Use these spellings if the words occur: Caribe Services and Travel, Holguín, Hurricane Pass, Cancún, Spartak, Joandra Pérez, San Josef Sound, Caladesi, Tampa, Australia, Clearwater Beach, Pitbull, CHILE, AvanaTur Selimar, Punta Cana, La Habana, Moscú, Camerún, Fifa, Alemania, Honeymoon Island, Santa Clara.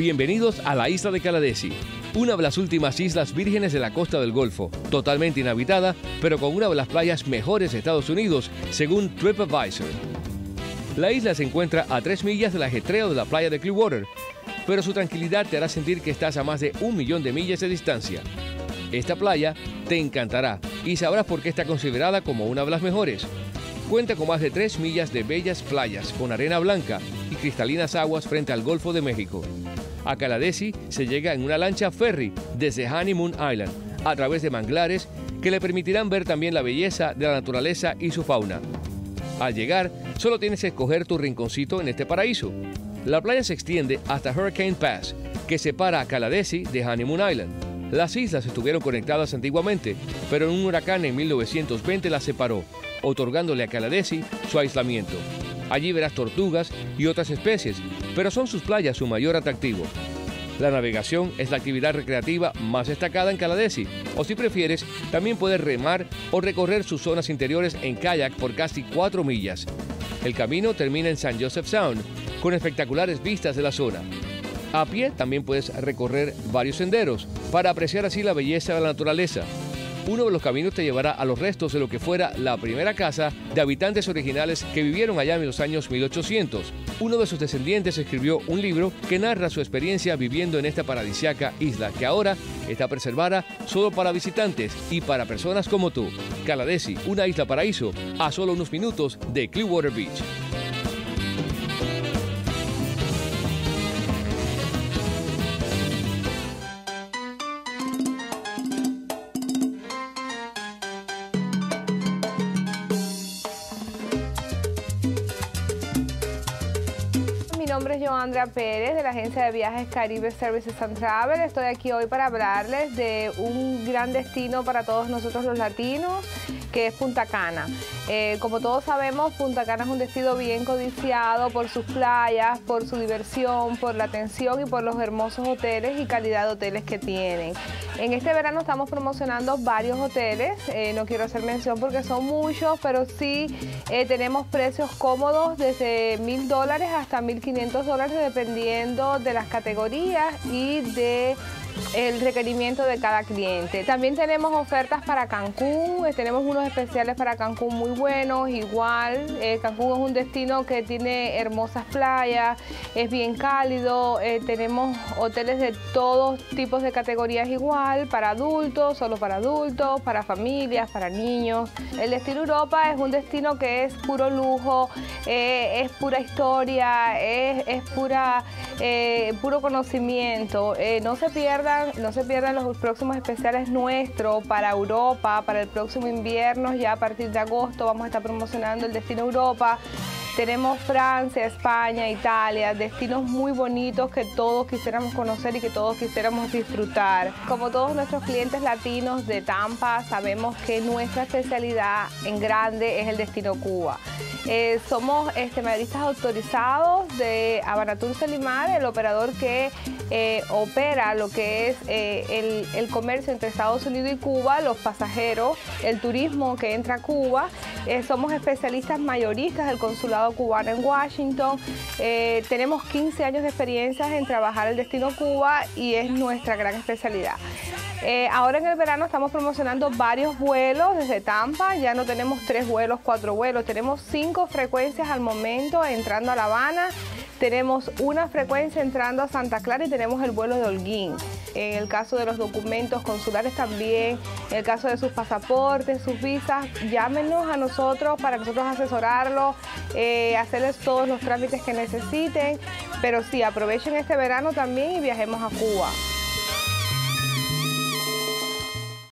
Bienvenidos a la isla de Caladesi, una de las últimas islas vírgenes de la costa del Golfo, totalmente inhabitada, pero con una de las playas mejores de Estados Unidos, según TripAdvisor. La isla se encuentra a 3 millas del ajetreo de la playa de Clearwater, pero su tranquilidad te hará sentir que estás a más de 1 millón de millas de distancia. Esta playa te encantará y sabrás por qué está considerada como una de las mejores. Cuenta con más de 3 millas de bellas playas con arena blanca y cristalinas aguas frente al Golfo de México. A Caladesi se llega en una lancha ferry desde Honeymoon Island a través de manglares que le permitirán ver también la belleza de la naturaleza y su fauna. Al llegar, solo tienes que escoger tu rinconcito en este paraíso. La playa se extiende hasta Hurricane Pass, que separa a Caladesi de Honeymoon Island. Las islas estuvieron conectadas antiguamente, pero un huracán en 1920 las separó, otorgándole a Caladesi su aislamiento. Allí verás tortugas y otras especies, pero son sus playas su mayor atractivo. La navegación es la actividad recreativa más destacada en Caladesi, o si prefieres, también puedes remar o recorrer sus zonas interiores en kayak por casi 4 millas. El camino termina en San Josef Sound, con espectaculares vistas de la zona. A pie también puedes recorrer varios senderos para apreciar así la belleza de la naturaleza. Uno de los caminos te llevará a los restos de lo que fuera la primera casa de habitantes originales que vivieron allá en los años 1800. Uno de sus descendientes escribió un libro que narra su experiencia viviendo en esta paradisíaca isla que ahora está preservada solo para visitantes y para personas como tú. Caladesi, una isla paraíso, a solo unos minutos de Clearwater Beach. Mi nombre es Joandra Pérez de la agencia de viajes Caribe Services and Travel. Estoy aquí hoy para hablarles de un gran destino para todos nosotros los latinos, que es Punta Cana. Como todos sabemos, Punta Cana es un destino bien codiciado por sus playas, por su diversión, por la atención y por los hermosos hoteles y calidad de hoteles que tienen. En este verano estamos promocionando varios hoteles, no quiero hacer mención porque son muchos, pero sí tenemos precios cómodos desde $1,000 hasta $1,500 dependiendo de las categorías y de el requerimiento de cada cliente. También tenemos ofertas para Cancún, tenemos unos especiales para Cancún muy buenos, igual. Cancún es un destino que tiene hermosas playas, es bien cálido, tenemos hoteles de todos tipos de categorías igual, para adultos, solo para adultos, para familias, para niños. El destino Europa es un destino que es puro lujo, es pura historia, es puro conocimiento. No se pierdan los próximos especiales nuestros para Europa, para el próximo invierno. Ya a partir de agosto vamos a estar promocionando el destino Europa. Tenemos Francia, España, Italia, destinos muy bonitos que todos quisiéramos conocer y que todos quisiéramos disfrutar. Como todos nuestros clientes latinos de Tampa, sabemos que nuestra especialidad en grande es el destino Cuba. Somos mayoristas autorizados de AvanaTur Selimar, el operador que opera lo que es el comercio entre Estados Unidos y Cuba, los pasajeros, el turismo que entra a Cuba. Somos especialistas mayoristas del consulado cubano en Washington. Tenemos 15 años de experiencia en trabajar el destino Cuba y es nuestra gran especialidad. Ahora en el verano estamos promocionando varios vuelos desde Tampa. Ya no tenemos 3 vuelos, 4 vuelos, tenemos 5 frecuencias al momento entrando a La Habana. Tenemos una frecuencia entrando a Santa Clara y tenemos el vuelo de Holguín. En el caso de los documentos consulares también, en el caso de sus pasaportes, sus visas, llámenos a nosotros para nosotros asesorarlos, hacerles todos los trámites que necesiten. Pero sí, aprovechen este verano también y viajemos a Cuba.